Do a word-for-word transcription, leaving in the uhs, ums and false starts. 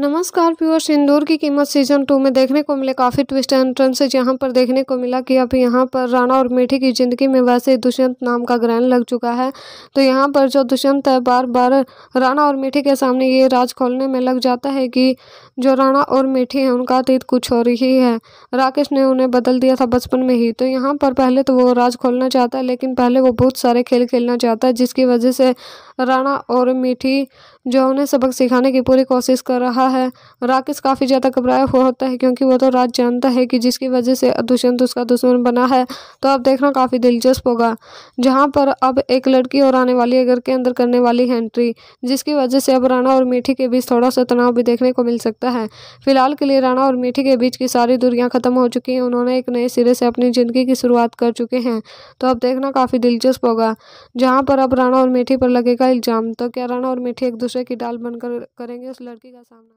नमस्कार प्योर, सिंदूर की कीमत सीजन टू में देखने को मिले काफ़ी ट्विस्ट एंड टर्न्स यहाँ पर देखने को मिला कि अब यहाँ पर राणा और मीठी की ज़िंदगी में वैसे ही दुष्यंत नाम का ग्रहण लग चुका है। तो यहाँ पर जो दुष्यंत है बार बार राणा और मीठी के सामने ये राज खोलने में लग जाता है कि जो राणा और मीठी है उनका अतीत कुछ और ही है। राकेश ने उन्हें बदल दिया था बचपन में ही। तो यहाँ पर पहले तो वो राज खोलना चाहता है, लेकिन पहले वो बहुत सारे खेल खेलना चाहता है, जिसकी वजह से राणा और मीठी जो उन्हें सबक सिखाने की पूरी कोशिश कर रहा है। राकेश काफ़ी ज़्यादा घबराया हुआ होता है क्योंकि वो तो राज जानता है कि जिसकी वजह से दुष्यंत उसका दुश्मन बना है। तो अब देखना काफ़ी दिलचस्प होगा, जहां पर अब एक लड़की और आने वाली है घर के अंदर करने वाली है एंट्री, जिसकी वजह से अब राणा और मीठी के बीच थोड़ा सा तनाव भी देखने को मिल सकता है। फिलहाल के लिए राणा और मीठी के बीच की सारी दूरियाँ ख़त्म हो चुकी हैं। उन्होंने एक नए सिरे से अपनी ज़िंदगी की शुरुआत कर चुके हैं। तो अब देखना काफ़ी दिलचस्प होगा, जहाँ पर अब राणा और मीठी पर लगेगा इल्ज़ाम। तो क्या राणा और मीठी एक दूसरे की डाल बनकर करेंगे उस लड़की का सामना?